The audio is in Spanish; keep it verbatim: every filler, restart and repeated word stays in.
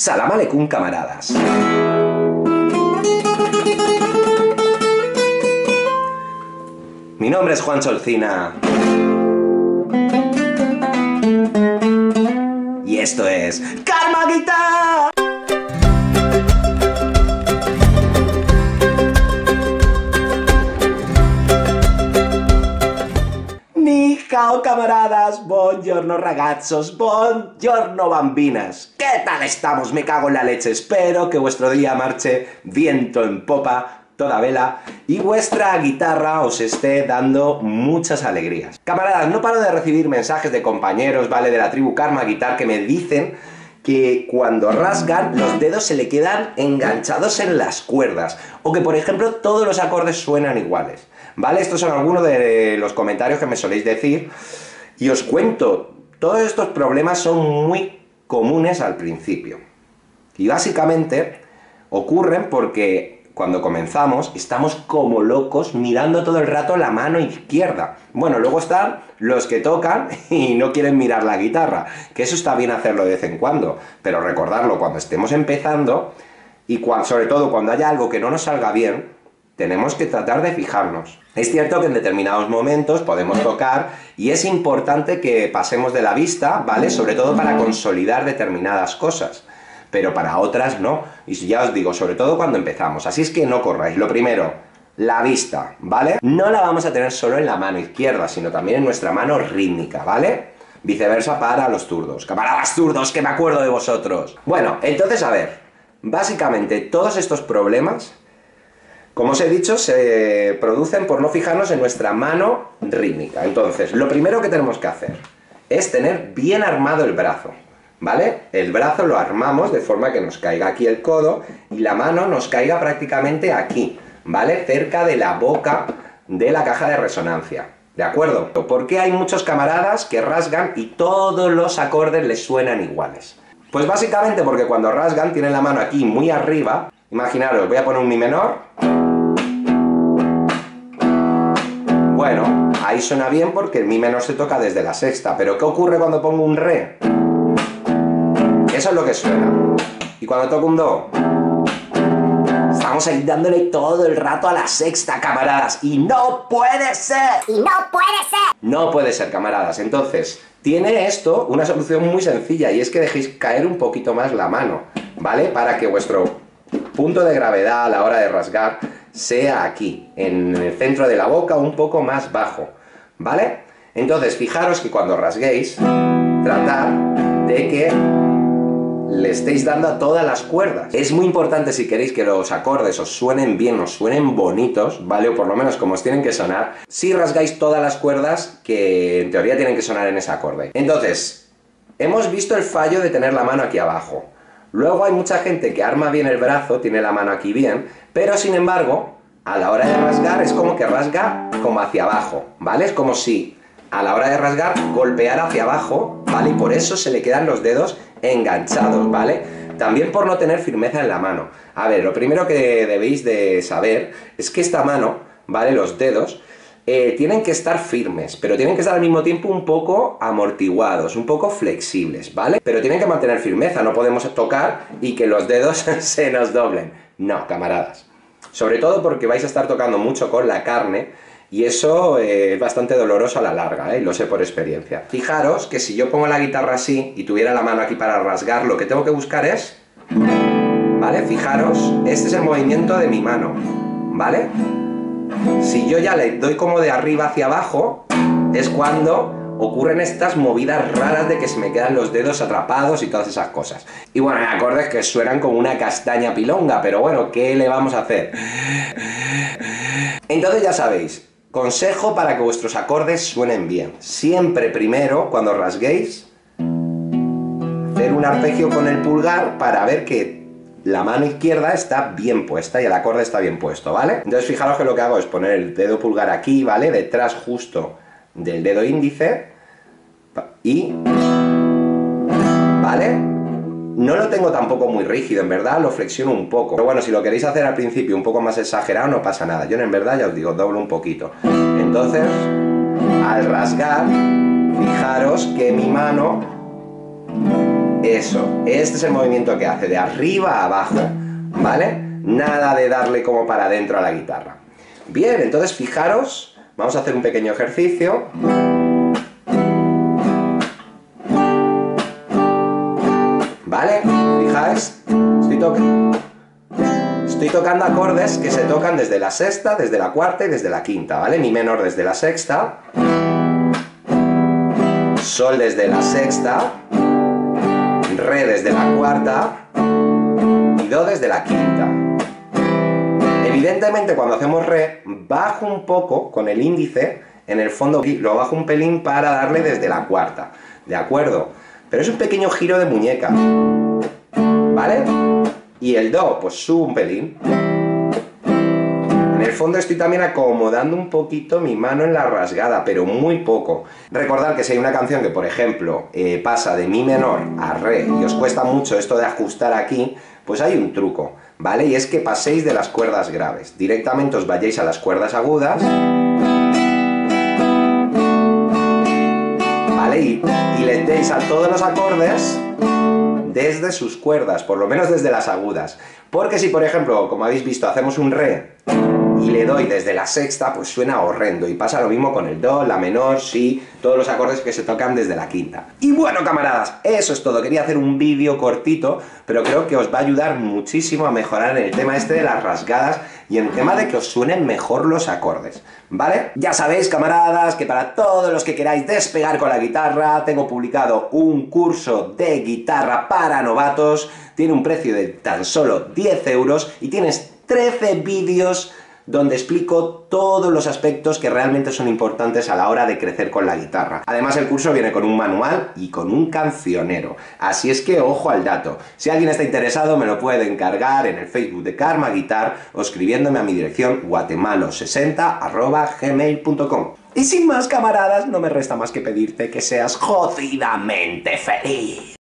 Salam aleikum, camaradas. Mi nombre es Juan Olcina. Y esto es Karma Guitar. Ni hao, camaradas. Buongiorno, ragazzos. Buongiorno, bambinas. ¿Qué tal estamos? Me cago en la leche. Espero que vuestro día marche viento en popa, toda vela, y vuestra guitarra os esté dando muchas alegrías. Camaradas, no paro de recibir mensajes de compañeros, ¿vale?, de la tribu Karma Guitar, que me dicen que cuando rasgan los dedos se le quedan enganchados en las cuerdas, o que por ejemplo todos los acordes suenan iguales, ¿vale? Estos son algunos de los comentarios que me soléis decir, y os cuento, todos estos problemas son muy comunes al principio, y básicamente ocurren porque cuando comenzamos, estamos como locos mirando todo el rato la mano izquierda. Bueno, luego están los que tocan y no quieren mirar la guitarra, que eso está bien hacerlo de vez en cuando, pero recordarlo cuando estemos empezando y cuando, sobre todo cuando haya algo que no nos salga bien, tenemos que tratar de fijarnos. Es cierto que en determinados momentos podemos tocar y es importante que pasemos de la vista, ¿vale?, sobre todo para consolidar determinadas cosas. Pero para otras no, y ya os digo, sobre todo cuando empezamos, así es que no corráis. Lo primero, la vista, ¿vale? No la vamos a tener solo en la mano izquierda, sino también en nuestra mano rítmica, ¿vale? Viceversa para los zurdos. ¡Camaradas zurdos, que me acuerdo de vosotros! Bueno, entonces, a ver, básicamente todos estos problemas, como os he dicho, se producen por no fijarnos en nuestra mano rítmica. Entonces, lo primero que tenemos que hacer es tener bien armado el brazo, ¿vale? El brazo lo armamos de forma que nos caiga aquí el codo y la mano nos caiga prácticamente aquí, ¿vale?, cerca de la boca de la caja de resonancia, ¿de acuerdo? Porque hay muchos camaradas que rasgan y todos los acordes les suenan iguales. Pues básicamente porque cuando rasgan tienen la mano aquí muy arriba. Imaginaros, voy a poner un mi menor. Bueno, ahí suena bien porque el mi menor se toca desde la sexta, pero ¿qué ocurre cuando pongo un re? Eso es lo que suena. Y cuando toco un do, estamos ahí dándole todo el rato a la sexta, camaradas. ¡Y no puede ser! ¡Y no puede ser! No puede ser, camaradas. Entonces, tiene esto una solución muy sencilla, y es que dejéis caer un poquito más la mano, ¿vale?, para que vuestro punto de gravedad a la hora de rasgar sea aquí, en el centro de la boca, un poco más bajo, ¿vale? Entonces, fijaros que cuando rasguéis, tratad de que le estáis dando a todas las cuerdas. Es muy importante, si queréis que los acordes os suenen bien, os suenen bonitos, ¿vale?, o por lo menos como os tienen que sonar, si rasgáis todas las cuerdas que en teoría tienen que sonar en ese acorde. Entonces, hemos visto el fallo de tener la mano aquí abajo. Luego hay mucha gente que arma bien el brazo, tiene la mano aquí bien, pero sin embargo, a la hora de rasgar es como que rasga como hacia abajo, ¿vale? Es como si a la hora de rasgar golpear hacia abajo, ¿vale? Y por eso se le quedan los dedos enganchados, ¿vale? También por no tener firmeza en la mano. A ver, lo primero que debéis de saber es que esta mano, ¿vale?, los dedos, eh, tienen que estar firmes, pero tienen que estar al mismo tiempo un poco amortiguados, un poco flexibles, ¿vale? Pero tienen que mantener firmeza, no podemos tocar y que los dedos se nos doblen. No, camaradas. Sobre todo porque vais a estar tocando mucho con la carne, y eso eh, es bastante doloroso a la larga, ¿eh? Lo sé por experiencia. Fijaros que si yo pongo la guitarra así y tuviera la mano aquí para rasgar, lo que tengo que buscar es, ¿vale?, fijaros, este es el movimiento de mi mano, ¿vale? Si yo ya le doy como de arriba hacia abajo, es cuando ocurren estas movidas raras de que se me quedan los dedos atrapados y todas esas cosas. Y bueno, hay acordes que suenan como una castaña pilonga, pero bueno, ¿qué le vamos a hacer? Entonces ya sabéis, consejo para que vuestros acordes suenen bien. Siempre primero, cuando rasguéis, hacer un arpegio con el pulgar para ver que la mano izquierda está bien puesta y el acorde está bien puesto, ¿vale? Entonces fijaros que lo que hago es poner el dedo pulgar aquí, ¿vale?, detrás justo del dedo índice, y, ¿vale?, no lo tengo tampoco muy rígido, en verdad lo flexiono un poco, pero bueno, si lo queréis hacer al principio un poco más exagerado no pasa nada. Yo en verdad, ya os digo, doblo un poquito. Entonces, al rasgar, fijaros que mi mano Eso, este es el movimiento que hace, de arriba a abajo, ¿vale? Nada de darle como para adentro a la guitarra. Bien, entonces fijaros, vamos a hacer un pequeño ejercicio. ¿Vale? Fijáis, estoy, to estoy tocando acordes que se tocan desde la sexta, desde la cuarta y desde la quinta, ¿vale? Mi menor desde la sexta, sol desde la sexta, re desde la cuarta y do desde la quinta. Evidentemente cuando hacemos re, bajo un poco con el índice en el fondo, lo bajo un pelín para darle desde la cuarta, ¿de acuerdo? Pero es un pequeño giro de muñeca, ¿vale? Y el do, pues subo un pelín. En el fondo estoy también acomodando un poquito mi mano en la rasgada, pero muy poco. Recordad que si hay una canción que, por ejemplo, eh, pasa de mi menor a re y os cuesta mucho esto de ajustar aquí, pues hay un truco, ¿vale? Y es que paséis de las cuerdas graves, directamente os vayáis a las cuerdas agudas, ¿vale? Y, y le deis a todos los acordes desde sus cuerdas, por lo menos desde las agudas. Porque si, por ejemplo, como habéis visto, hacemos un re y le doy desde la sexta, pues suena horrendo. Y pasa lo mismo con el do, la menor, si, todos los acordes que se tocan desde la quinta. Y bueno, camaradas, eso es todo. Quería hacer un vídeo cortito, pero creo que os va a ayudar muchísimo a mejorar en el tema este de las rasgadas y en el tema de que os suenen mejor los acordes, ¿vale? Ya sabéis, camaradas, que para todos los que queráis despegar con la guitarra, tengo publicado un curso de guitarra para novatos. Tiene un precio de tan solo diez euros y tienes trece vídeos donde explico todos los aspectos que realmente son importantes a la hora de crecer con la guitarra. Además, el curso viene con un manual y con un cancionero, así es que ojo al dato. Si alguien está interesado, me lo puede encargar en el Facebook de Karma Guitar o escribiéndome a mi dirección guatemalo sesenta arroba gmail punto com. Y sin más, camaradas, no me resta más que pedirte que seas jodidamente feliz.